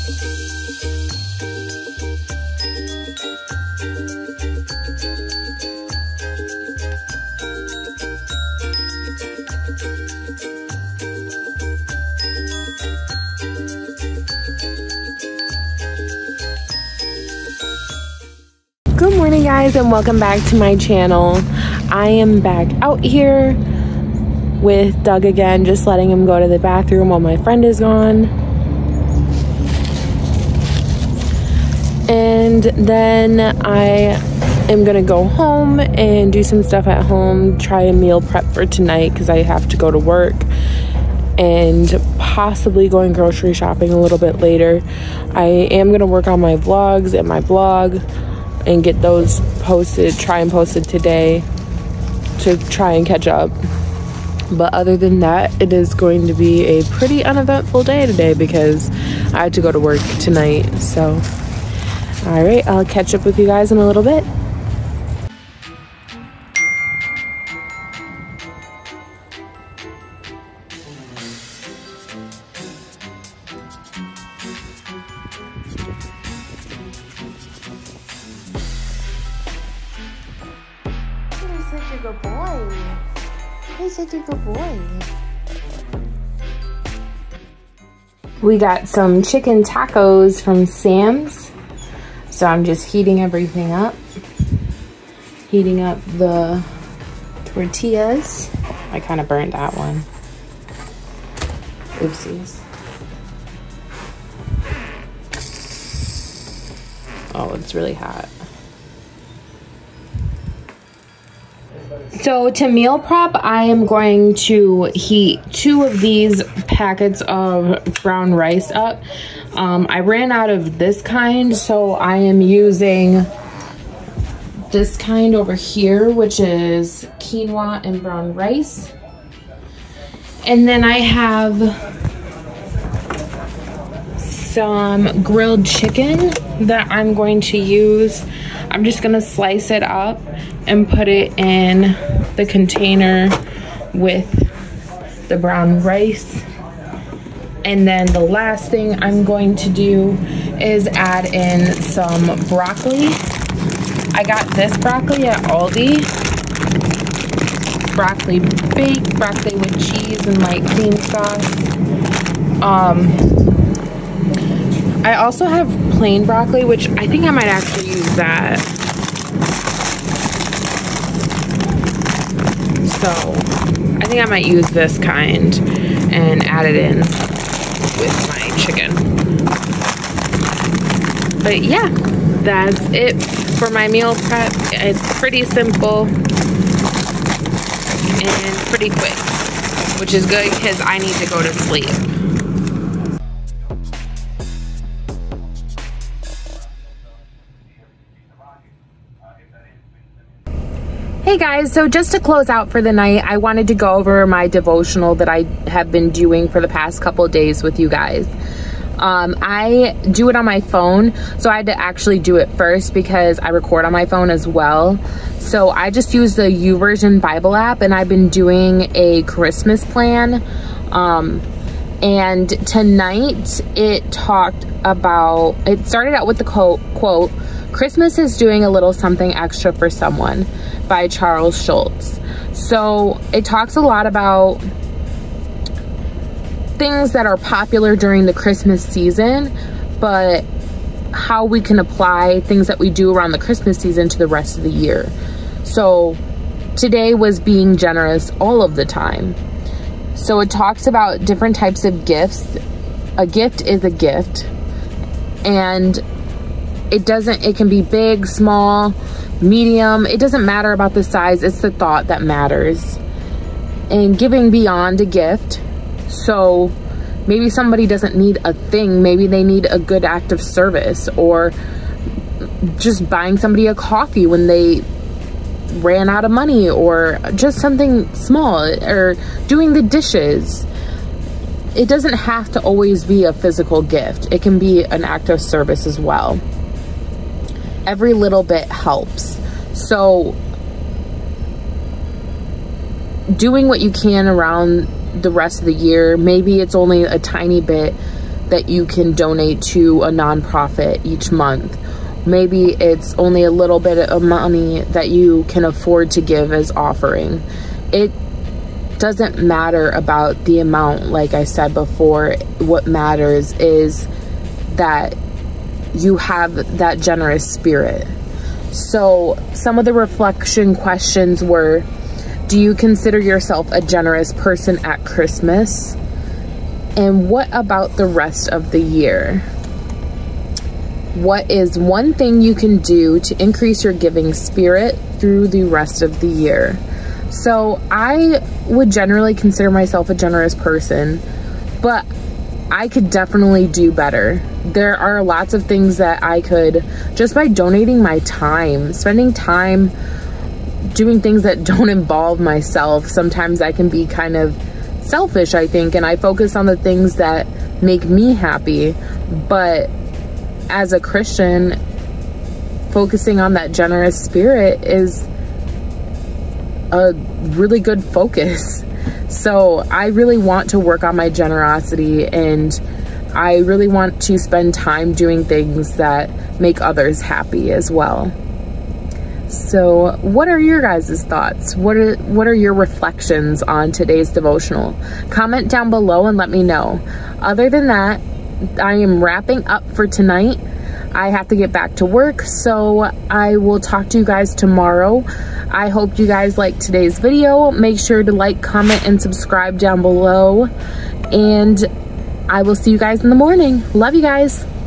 Good morning, guys, and welcome back to my channel. I am back out here with Doug again, just letting him go to the bathroom while my friend is gone. And then I am gonna go home and do some stuff at home, try a meal prep for tonight because I have to go to work, and possibly going grocery shopping a little bit later. I am gonna work on my vlogs and my blog and get those posted, posted today to try and catch up. But other than that, it is going to be a pretty uneventful day today because I have to go to work tonight. So, all right, I'll catch up with you guys in a little bit. You're such a good boy. He's such a good boy. We got some chicken tacos from Sam's. So I'm just heating everything up. Heating up the tortillas. I kind of burned that one. Oopsies. Oh, it's really hot. So to meal prep, I am going to heat 2 of these packets of brown rice up. I ran out of this kind, so I am using this kind over here, which is quinoa and brown rice. And then I have some grilled chicken that I'm going to use. I'm just gonna slice it up and put it in the container with the brown rice. And then the last thing I'm going to do is add in some broccoli. I got this broccoli at Aldi. Broccoli baked, broccoli with cheese and light cream sauce. I also have plain broccoli, which I think I might actually use that. So I think I might use this kind and add it in with my chicken. But yeah, that's it for my meal prep. It's pretty simple and pretty quick, which is good because I need to go to sleep. Hey guys, so just to close out for the night, I wanted to go over my devotional that I have been doing for the past couple of days with you guys. I do it on my phone, so I had to actually do it first because I record on my phone as well. So I just use the YouVersion Bible app, and I've been doing a Christmas plan. And tonight it talked about, it started out with the quote, "Christmas is doing a little something extra for someone" by Charles Schultz. So it talks a lot about things that are popular during the Christmas season, but how we can apply things that we do around the Christmas season to the rest of the year. So today was being generous all of the time. So it talks about different types of gifts. A gift is a gift, and it can be big, small, medium. It doesn't matter about the size. It's the thought that matters. And giving beyond a gift. So maybe somebody doesn't need a thing. Maybe they need a good act of service, or just buying somebody a coffee when they ran out of money, or just something small, or doing the dishes. It doesn't have to always be a physical gift. It can be an act of service as well. Every little bit helps. So doing what you can around the rest of the year, maybe it's only a tiny bit, that you can donate to a nonprofit each month. Maybe it's only a little bit of money that you can afford to give as offering. It doesn't matter about the amount, like I said before. What matters is that you have that generous spirit. So some of the reflection questions were, do you consider yourself a generous person at Christmas? And what about the rest of the year? What is one thing you can do to increase your giving spirit through the rest of the year? So I would generally consider myself a generous person, but I could definitely do better. There are lots of things that I could, just by donating my time, spending time doing things that don't involve myself. Sometimes I can be kind of selfish, I think, and I focus on the things that make me happy. But as a Christian, focusing on that generous spirit is a really good focus. So I really want to work on my generosity, and I really want to spend time doing things that make others happy as well. So what are your guys' thoughts? What are your reflections on today's devotional? Comment down below and let me know. Other than that, I am wrapping up for tonight. I have to get back to work, so I will talk to you guys tomorrow. I hope you guys liked today's video. Make sure to like, comment, and subscribe down below. And I will see you guys in the morning. Love you guys.